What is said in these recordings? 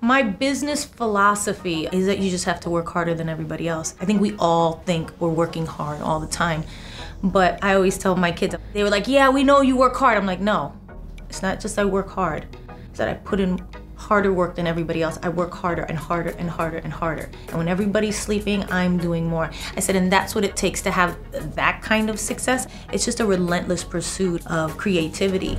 My business philosophy is that you just have to work harder than everybody else. I think we all think we're working hard all the time, but I always tell my kids, they were like, yeah, we know you work hard. I'm like, no, it's not just I work hard. It's that I put in harder work than everybody else. I work harder and harder and harder and harder. And when everybody's sleeping, I'm doing more. I said, and that's what it takes to have that kind of success. It's just a relentless pursuit of creativity.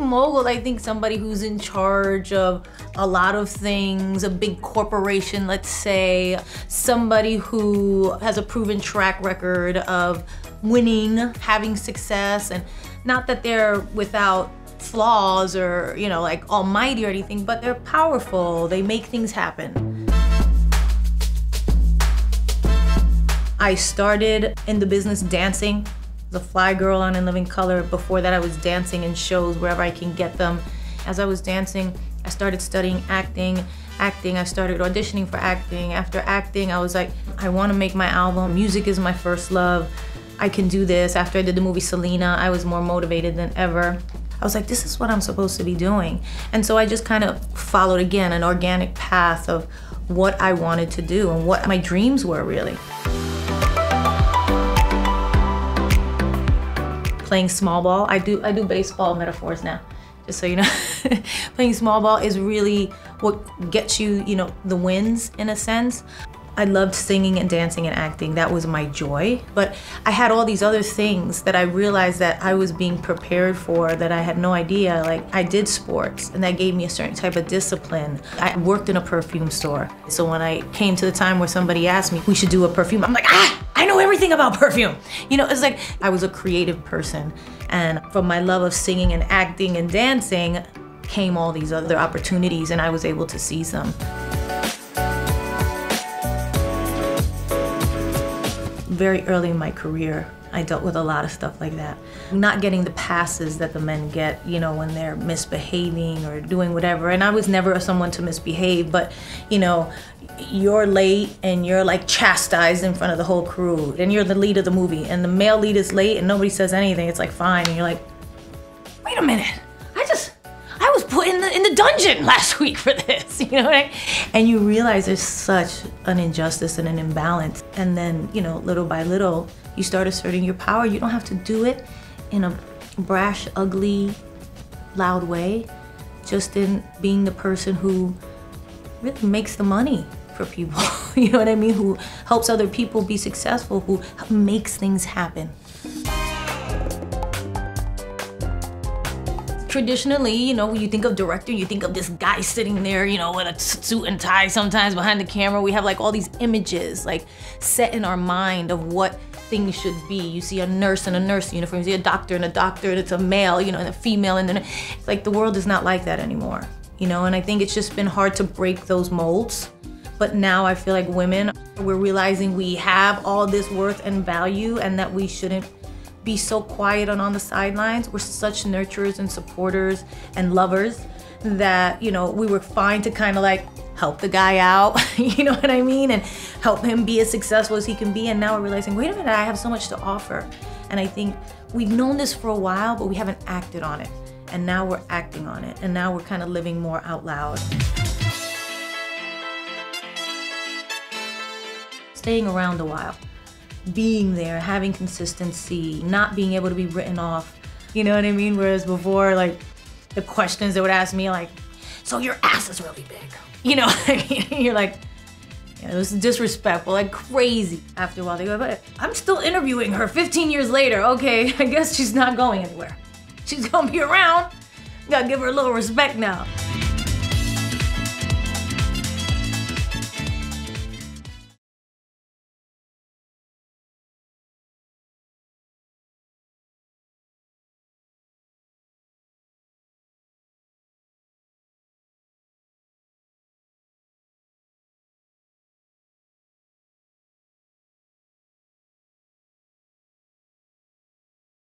Mogul, I think somebody who's in charge of a lot of things, a big corporation, let's say, somebody who has a proven track record of winning, having success, and not that they're without flaws or, you know, like almighty or anything, but they're powerful, they make things happen. I started in the business dancing. The fly girl on In Living Color. Before that, I was dancing in shows wherever I can get them. As I was dancing, I started studying acting. I started auditioning for acting. After acting, I was like, I want to make my album. Music is my first love. I can do this. After I did the movie Selena, I was more motivated than ever. I was like, this is what I'm supposed to be doing. And so I just kind of followed, again, an organic path of what I wanted to do and what my dreams were, really. Playing small ball, I do baseball metaphors now, just so you know. Playing small ball is really what gets you, you know, the wins in a sense. I loved singing and dancing and acting, that was my joy. But I had all these other things that I realized that I was being prepared for that I had no idea. Like, I did sports and that gave me a certain type of discipline. I worked in a perfume store. So when I came to the time where somebody asked me, we should do a perfume, I'm like, ah! I know everything about perfume. You know, it's like, I was a creative person. And from my love of singing and acting and dancing came all these other opportunities, and I was able to seize them. Very early in my career, I dealt with a lot of stuff like that. Not getting the passes that the men get, you know, when they're misbehaving or doing whatever. And I was never someone to misbehave, but, you know, you're late and you're like chastised in front of the whole crew. And you're the lead of the movie and the male lead is late and nobody says anything. It's like, fine. And you're like, wait a minute. I was put in the dungeon last week for this, you know what I mean? And you realize there's such an injustice and an imbalance. And then, you know, little by little, you start asserting your power. You don't have to do it in a brash, ugly, loud way, just in being the person who really makes the money for people, you know what I mean? Who helps other people be successful, who makes things happen. Traditionally, you know, when you think of director, you think of this guy sitting there, you know, with a suit and tie sometimes behind the camera. We have like all these images like set in our mind of what things should be. You see a nurse in a nurse uniform, you see a doctor in a doctor, and it's a male, you know, and a female, and then it's like the world is not like that anymore, you know? And I think it's just been hard to break those molds. But now I feel like women, we're realizing we have all this worth and value and that we shouldn't be so quiet and on the sidelines. We're such nurturers and supporters and lovers that, you know, we were fine to kind of like help the guy out, you know what I mean? And help him be as successful as he can be. And now we're realizing, wait a minute, I have so much to offer. And I think we've known this for a while, but we haven't acted on it. And now we're acting on it. And now we're kind of living more out loud. Staying around a while. Being there, having consistency, not being able to be written off, you know what I mean? Whereas before, like, the questions they would ask me, like, so your ass is really big, you know what I mean? You're like, yeah, it was disrespectful, like crazy. After a while, they go, but I'm still interviewing her 15 years later. Okay, I guess she's not going anywhere. She's gonna be around. Gotta give her a little respect now.